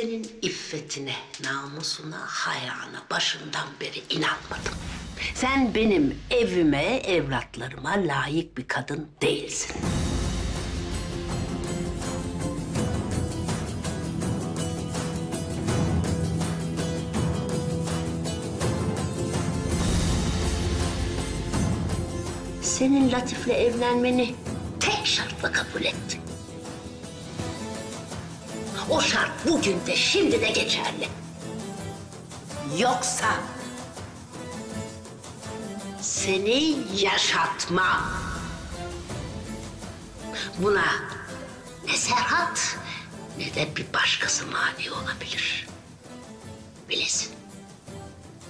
senin iffetine, namusuna, hayrana başından beri inanmadım. Sen benim evime, evlatlarıma layık bir kadın değilsin. Senin Latif'le evlenmeni tek şartla kabul ettim. O şart bugün de, şimdi de geçerli. Yoksa seni yaşatmam. Buna ne Serhat ne de bir başkası mani olabilir. Bilesin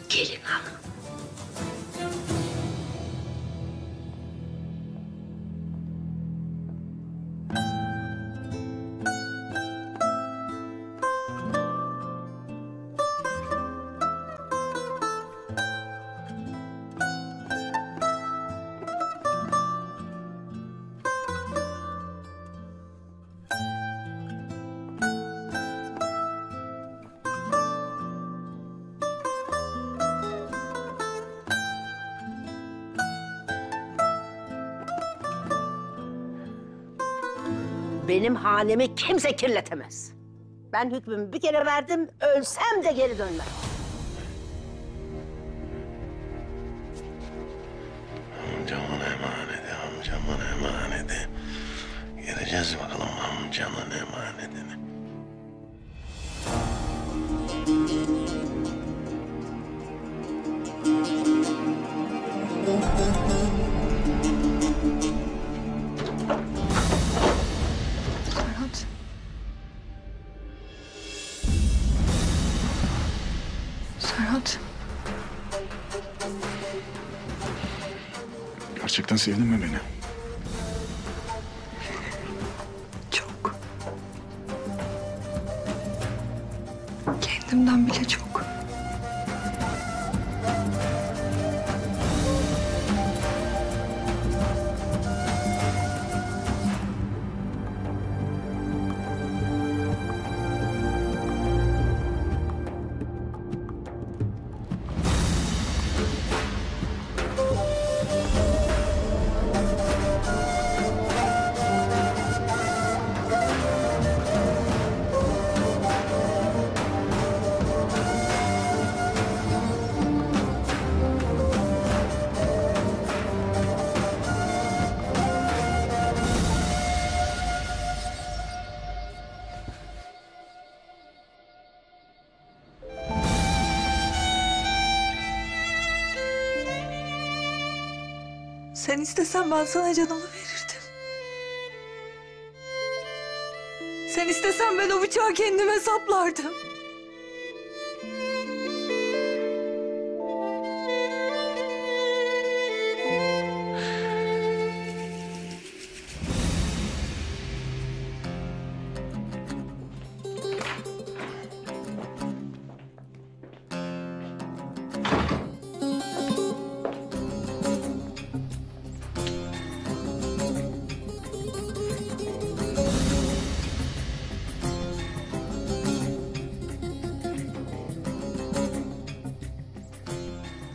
gelin hanım. Benim hanemi kimse kirletemez. Ben hükmümü bir kere verdim, ölsem de geri dönmem. Amcamın emaneti, amcamın emaneti. Geleceğiz bakalım amcamın emanetini. Serhat. Gerçekten sevdin mi beni? Çok. Kendimden bile çok. Sen istesen ben sana canımı verirdim. Sen istesen ben o bıçağı kendime saplardım.